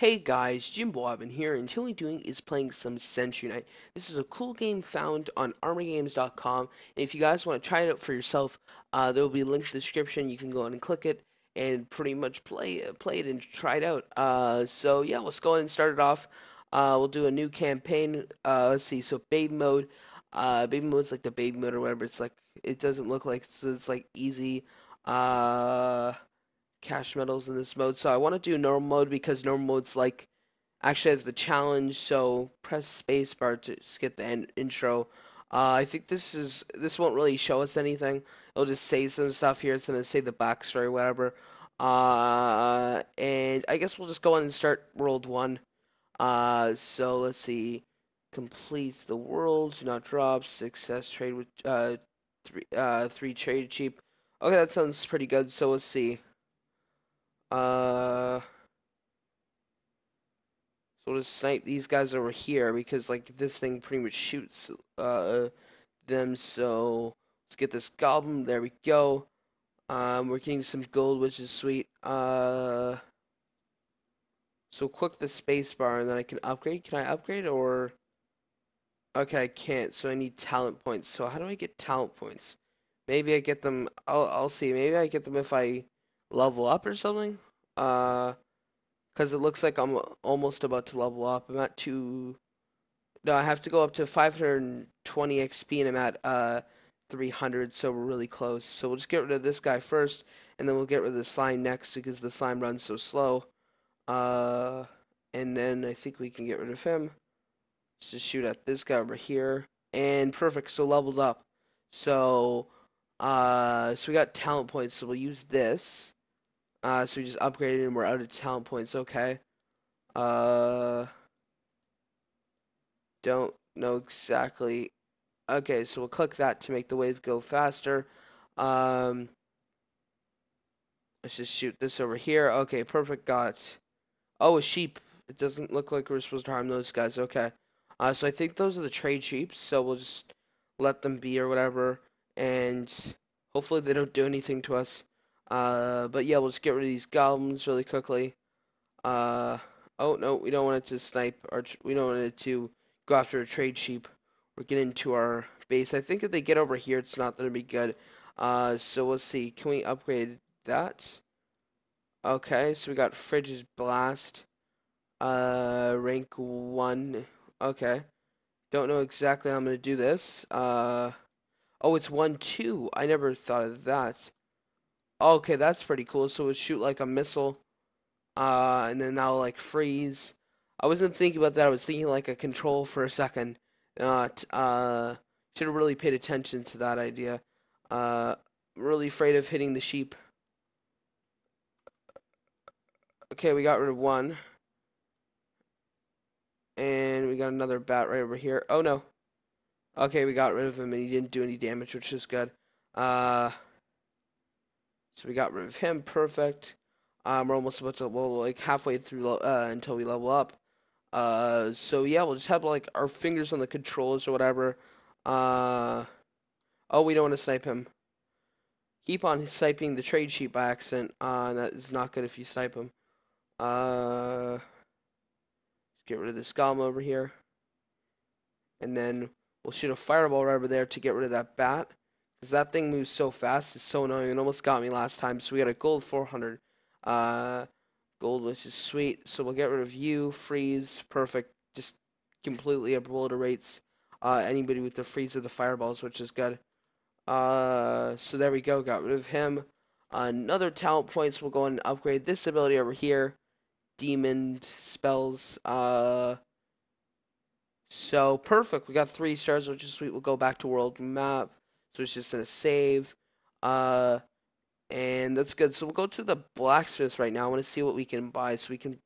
Hey guys, Jimbo Evan here, and today we're doing is playing some Sentry Knight. This is a cool game found on ArmorGames.com, and if you guys want to try it out for yourself, there will be a link in the description. You can go on and click it and pretty much play it and try it out. So yeah, let's go ahead and start it off. We'll do a new campaign. Let's see. So baby mode. Baby mode's like the baby mode or whatever. It's like it doesn't look like so it's like easy. Cash medals in this mode, so I want to do normal mode because normal mode's like actually has the challenge. So press space bar to skip the intro. I think this won't really show us anything. It'll just say some stuff here. It's gonna say the backstory, or whatever. And I guess we'll just go on and start world one. So let's see. Complete the world. Do not drop. Success trade with three trade cheap. Okay, that sounds pretty good. So let's see. So we'll just snipe these guys over here because like this thing pretty much shoots them. So let's get this goblin. There we go. We're getting some gold, which is sweet. So click the space bar and then I can upgrade. Can I upgrade or? Okay, I can't. So I need talent points. So how do I get talent points? Maybe I get them. I'll see. Maybe I get them if I level up or something, because it looks like I'm almost about to level up. I'm at no, I have to go up to 520 XP, and I'm at 300, so we're really close. So we'll just get rid of this guy first, and then we'll get rid of the slime next, because the slime runs so slow, and then I think we can get rid of him. Let's just shoot at this guy over here, and perfect, so leveled up. So, so we got talent points, so we'll use this. So we just upgraded and we're out of talent points, okay. Don't know exactly. Okay, so we'll click that to make the wave go faster. Let's just shoot this over here. Okay, perfect, got. Oh, a sheep. It doesn't look like we're supposed to harm those guys, okay. So I think those are the trade sheep, so we'll just let them be or whatever. And hopefully they don't do anything to us. But yeah, we'll just get rid of these goblins really quickly. Oh no, we don't want it to snipe. We don't want it to go after a trade sheep. We're getting to our base. I think if they get over here, it's not going to be good. So we'll see. Can we upgrade that? Okay, so we got Fridge's Blast. Rank 1. Okay. Don't know exactly how I'm going to do this. Oh, it's 1-2. I never thought of that. Okay, that's pretty cool. So it would shoot like a missile. And then that'll like freeze. I wasn't thinking about that. I was thinking like a control for a second. Not, should have really paid attention to that idea. Really afraid of hitting the sheep. Okay, we got rid of one. And we got another bat right over here. Oh no. Okay, we got rid of him, and he didn't do any damage, which is good. So we got rid of him. Perfect. We're almost about to, well, like halfway through until we level up. So yeah, we'll just have like our fingers on the controls or whatever. Oh, we don't want to snipe him. Keep on sniping the trade sheet by accident. And that is not good if you snipe him. Let's get rid of this golem over here, and then we'll shoot a fireball right over there to get rid of that bat, because that thing moves so fast. It's so annoying. It almost got me last time. So we got a gold 400 gold, which is sweet. So we'll get rid of you. Freeze, perfect. Just completely obliterates anybody with the freeze or the fireballs, which is good. So there we go. Got rid of him. Another talent points. We'll go and upgrade this ability over here. Demon spells. So, perfect. We got 3 stars, which is sweet. We'll go back to world map. So, it's just going to save. And that's good. So, we'll go to the blacksmiths right now. I want to see what we can buy. So, we can...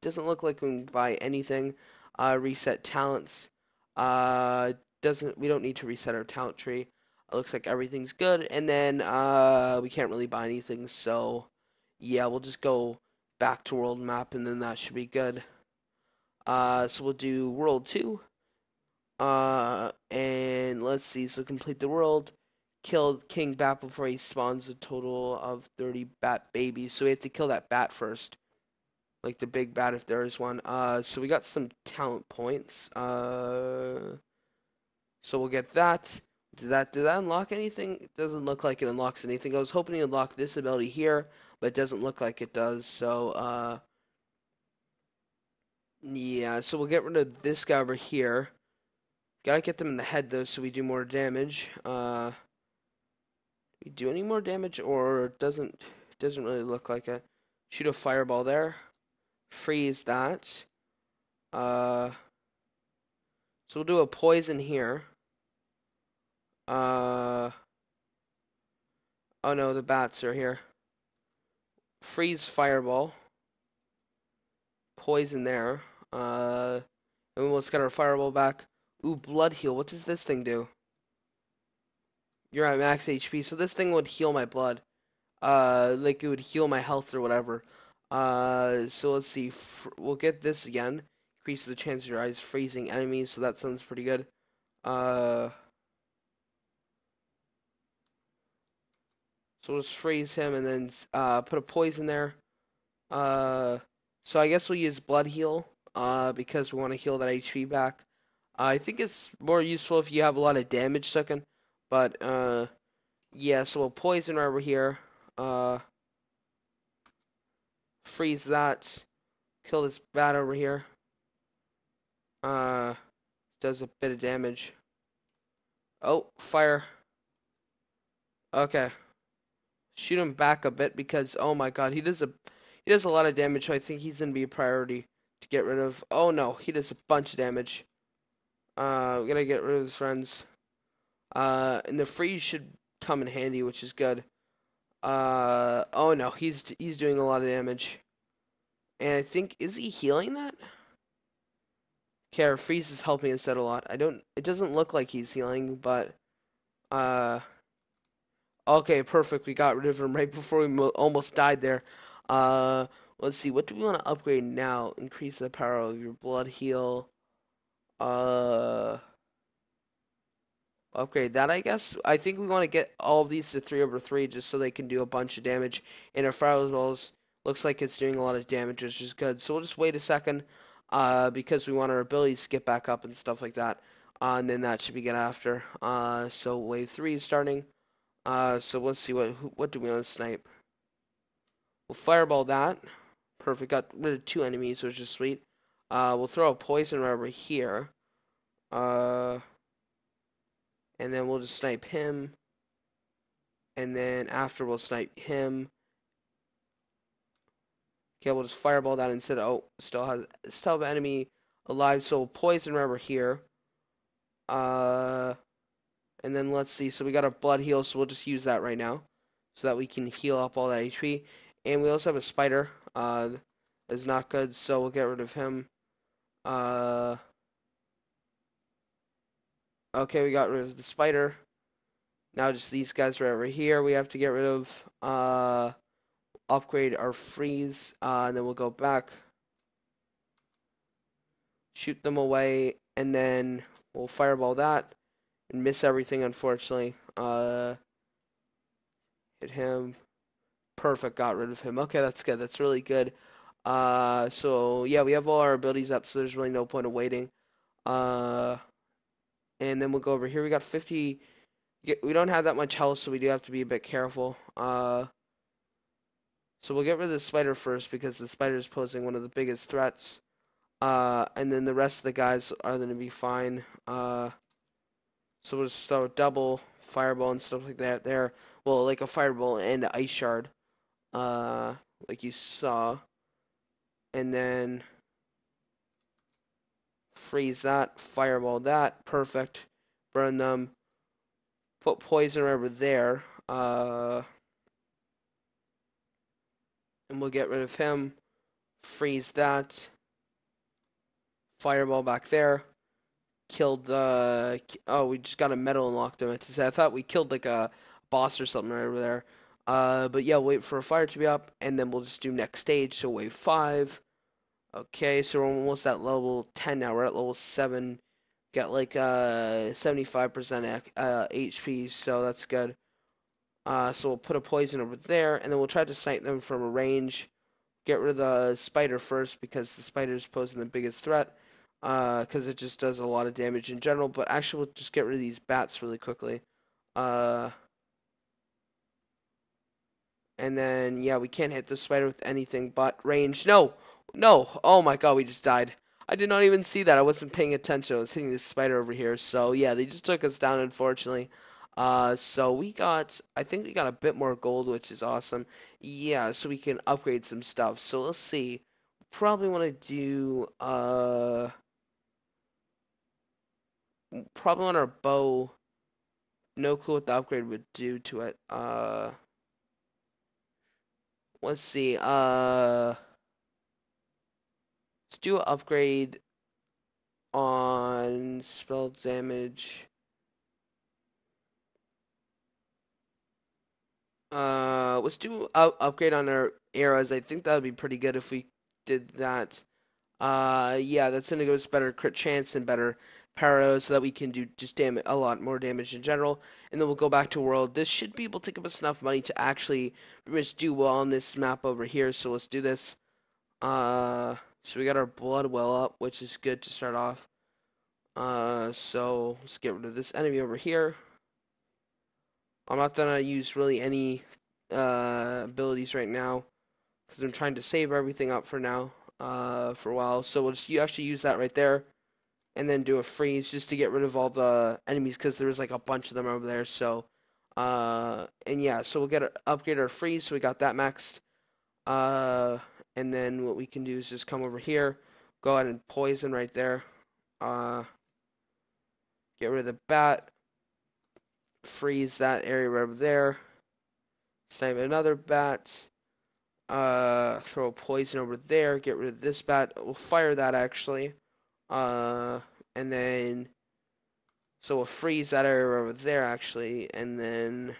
Doesn't look like we can buy anything. Reset talents. Doesn't... We don't need to reset our talent tree. It looks like everything's good. And then, we can't really buy anything. So, yeah, we'll just go back to world map. And then that should be good. So, we'll do world 2. And let's see, so complete the world, kill King Bat before he spawns a total of 30 bat babies, so we have to kill that bat first. like the big bad if there is one. So we got some talent points. So we'll get that. Did that unlock anything? It doesn't look like it unlocks anything. I was hoping to unlock this ability here, but it doesn't look like it does. So yeah, so we'll get rid of this guy over here. Gotta get them in the head though, so we do more damage. We do any more damage, or doesn't really look like it. Shoot a fireball there. Freeze that. So we'll do a poison here. Oh no, the bats are here. Freeze fireball. Poison there. And we almost got our fireball back. Ooh, blood heal. What does this thing do? You're at max HP, so this thing would heal my blood. Like it would heal my health or whatever. So let's see. We'll get this again. Increase the chance of your eyes freezing enemies, so that sounds pretty good. So we'll just freeze him and then put a poison there. So I guess we'll use blood heal because we want to heal that HP back. I think it's more useful if you have a lot of damage sucking. But yeah, so we'll poison over here. Freeze that. Kill this bat over here. Does a bit of damage. Oh, fire. Okay. Shoot him back a bit because oh my god, he does a lot of damage, so I think he's gonna be a priority to get rid of. Oh no, he does a bunch of damage. We're gonna get rid of his friends. And the freeze should come in handy, which is good. Oh no, he's doing a lot of damage. And I think is he healing that? Okay, our freeze is helping us out a lot. It doesn't look like he's healing, but okay, perfect. We got rid of him right before we almost died there. Let's see. What do we want to upgrade now? Increase the power of your blood heal. Upgrade that, I guess. I think we want to get all of these to 3/3 just so they can do a bunch of damage. And our fireball looks like it's doing a lot of damage, which is good. So we'll just wait a second because we want our abilities to get back up and stuff like that. And then that should be good after. So wave 3 is starting. So let's see what do we want to snipe. We'll fireball that. Perfect. Got rid of 2 enemies, which is sweet. We'll throw a poison right over here. And then we'll just snipe him. And then after we'll snipe him. Okay, we'll just fireball that instead. Oh, still have an enemy alive, so we'll poison right over here. And then let's see, so we got our blood heal, so we'll just use that right now. So that we can heal up all that HP. And we also have a spider. That's not good, so we'll get rid of him. Okay, we got rid of the spider. Now just these guys right over here we have to get rid of. Upgrade our freeze, and then we'll go back. Shoot them away, and then we'll fireball that. And miss everything, unfortunately. Hit him. Perfect, got rid of him. Okay, that's good. That's really good. So, yeah, we have all our abilities up, so there's really no point of waiting. And then we'll go over here. We got 50. We don't have that much health, so we do have to be a bit careful. So we'll get rid of the spider first, because the spider is posing one of the biggest threats. And then the rest of the guys are going to be fine. So we'll just throw a double fireball and stuff like that there. Well, like a fireball and an ice shard. Like you saw. And then freeze that, fireball that, perfect. Burn them. Put poison over there. And we'll get rid of him. Freeze that. Fireball back there. Killed the oh, we just got a medal unlocked on it. I thought we killed like a boss or something right over there. But yeah, wait for a fire to be up, and then we'll just do next stage. So wave 5. Okay, so we're almost at level 10 now. We're at level 7. Got like 75% HP, so that's good. So we'll put a poison over there, and then we'll try to snipe them from a range. get rid of the spider first, because the spider is posing the biggest threat, because it just does a lot of damage in general. But actually, we'll just get rid of these bats really quickly. And then, yeah, we can't hit the spider with anything but range. No! No! Oh my god, we just died. I did not even see that. I wasn't paying attention. I was hitting this spider over here. So, yeah, they just took us down, unfortunately. So we got, I think we got a bit more gold, which is awesome. Yeah, so we can upgrade some stuff. So let's see. Probably want to do, probably on our bow. No clue what the upgrade would do to it. Let's see, let's do an upgrade on spell damage. Let's do an upgrade on our arrows. I think that would be pretty good if we did that. Yeah, that's gonna give us better crit chance and better parado, so that we can do just a lot more damage in general. And then we'll go back to world. This should be able to give us enough money to actually do well on this map over here. So let's do this. So we got our blood well up, which is good to start off. So let's get rid of this enemy over here. I'm not gonna use really any abilities right now, because I'm trying to save everything up for now, for a while. So we'll just actually use that right there, and then do a freeze just to get rid of all the enemies, because there was like a bunch of them over there. So, and yeah, so we'll get an upgrade or freeze, so we got that maxed. And then what we can do is just come over here, go ahead and poison right there. Get rid of the bat, freeze that area right over there. Snipe another bat, throw a poison over there, get rid of this bat, we'll fire that actually. And then, so we'll freeze that area over there, actually, and then,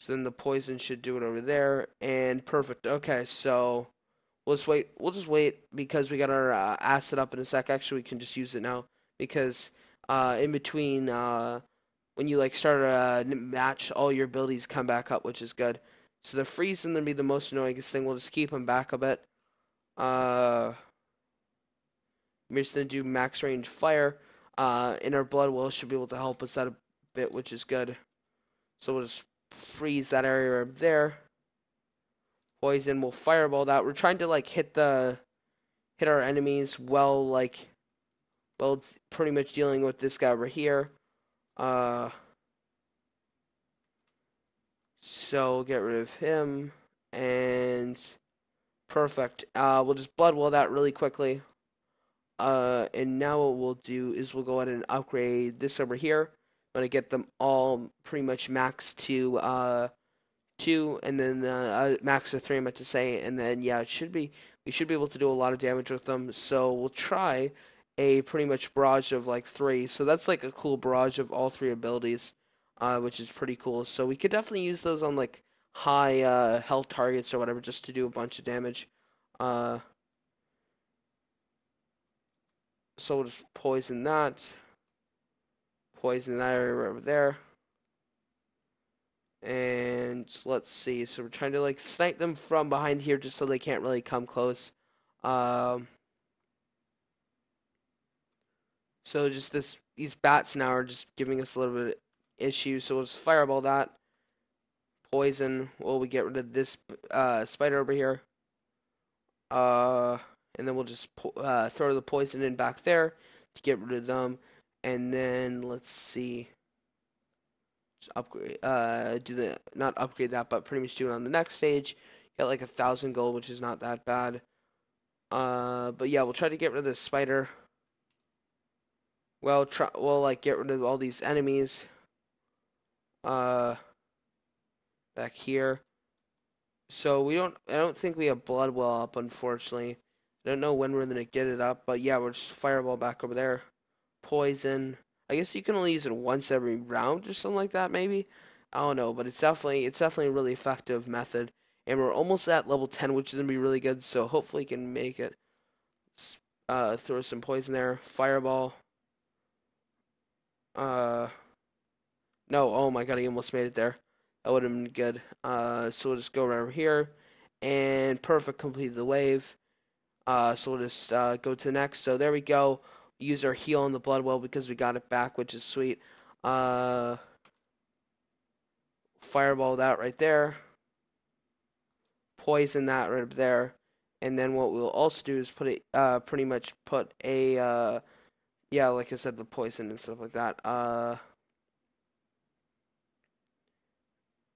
so then the poison should do it over there, and perfect. Okay, so, we'll just wait, because we got our, acid up in a sec. Actually, we can just use it now, because, in between, when you, like, start a match, all your abilities come back up, which is good. So the freeze is going to be the most annoying thing. We'll just keep them back a bit. We're just going to do max range fire, and our blood well should be able to help us out a bit, which is good. So we'll just freeze that area up there. Poison, we'll fireball that. We're trying to, like, hit our enemies well, like, well, pretty much dealing with this guy over here. So we'll get rid of him, and perfect. We'll just blood well that really quickly. And now what we'll do is we'll go ahead and upgrade this over here. I'm going to get them all pretty much maxed to, 2, and then, max to 3, I meant to say, and then, yeah, it should be, we should be able to do a lot of damage with them, so we'll try a pretty much barrage of, like, 3, so that's, like, a cool barrage of all 3 abilities, which is pretty cool, so we could definitely use those on, like, high, health targets or whatever, just to do a bunch of damage, so we'll just poison that area over there, and let's see, so we're trying to, like, snipe them from behind here just so they can't really come close, so just these bats now are just giving us a little bit of issue, so we'll just fireball that, poison, well, we get rid of this, spider over here, and then we'll just throw the poison in back there to get rid of them. And then, let's see. Just upgrade, not upgrade that, but pretty much do it on the next stage. Got like 1,000 gold, which is not that bad. But yeah, we'll try to get rid of this spider. We'll like get rid of all these enemies. Back here. So I don't think we have blood well up, unfortunately. I don't know when we're going to get it up, but yeah, we're just fireball back over there. Poison. I guess you can only use it once every round or something like that, maybe? I don't know, but it's definitely a really effective method. And we're almost at level 10, which is going to be really good, so hopefully we can make it. Throw some poison there. Fireball. No, oh my god, he almost made it there. That would have been good. So we'll just go right over here. and perfect, completed the wave. So we'll just go to the next. So there we go. Use our heal on the blood well because we got it back, which is sweet. Fireball that right there. Poison that right up there. And then what we'll also do is put it, pretty much put a, yeah, like I said, the poison and stuff like that.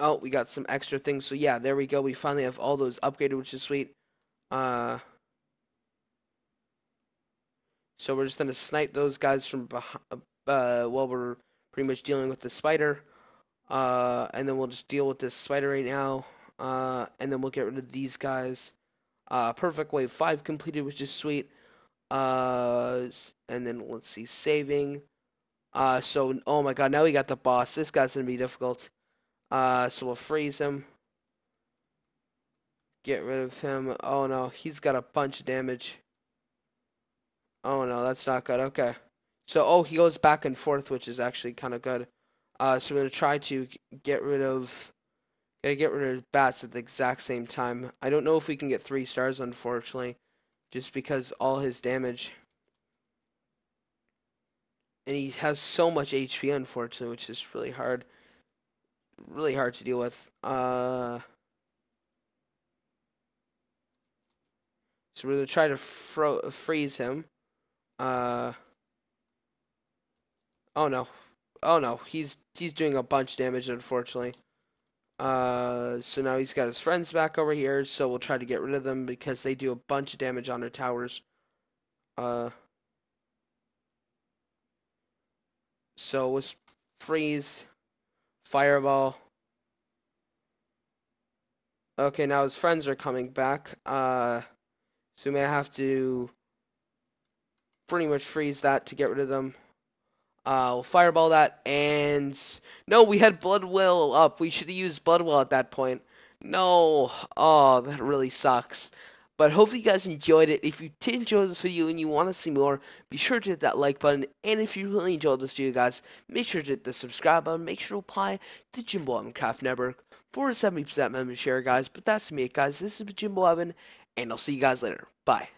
Oh, we got some extra things. So yeah, there we go. We finally have all those upgraded, which is sweet. So we're just going to snipe those guys from behind, while we're pretty much dealing with the spider. And then we'll just deal with this spider right now. And then we'll get rid of these guys. Perfect, wave 5 completed, which is sweet. And then let's see, saving. So, oh my god, now we got the boss. This guy's gonna be difficult. So we'll freeze him. Get rid of him. Oh no, he's got a bunch of damage. Oh no, that's not good. Okay. So, oh, he goes back and forth, which is actually kind of good. So we're gonna try to get rid of... Gotta get rid of bats at the exact same time. I don't know if we can get 3 stars, unfortunately, just because all his damage. And he has so much HP, unfortunately, which is really hard to deal with. So we're gonna try to freeze him. Oh no, oh no, he's doing a bunch of damage, unfortunately. So now he's got his friends back over here, so we'll try to get rid of them because they do a bunch of damage on our towers. So let's freeze, fireball. Okay, now his friends are coming back. So we may have to pretty much freeze that to get rid of them. We'll fireball that, and no, we had blood well up. We should have used blood well at that point. No, oh, that really sucks. But hopefully you guys enjoyed it. If you did enjoy this video and you want to see more, be sure to hit that like button. And if you really enjoyed this video, guys, make sure to hit the subscribe button. Make sure to apply to JimboEvanCraft Network for a 70% member share, guys. But that's me, guys. This is JimboEvan, and I'll see you guys later. Bye.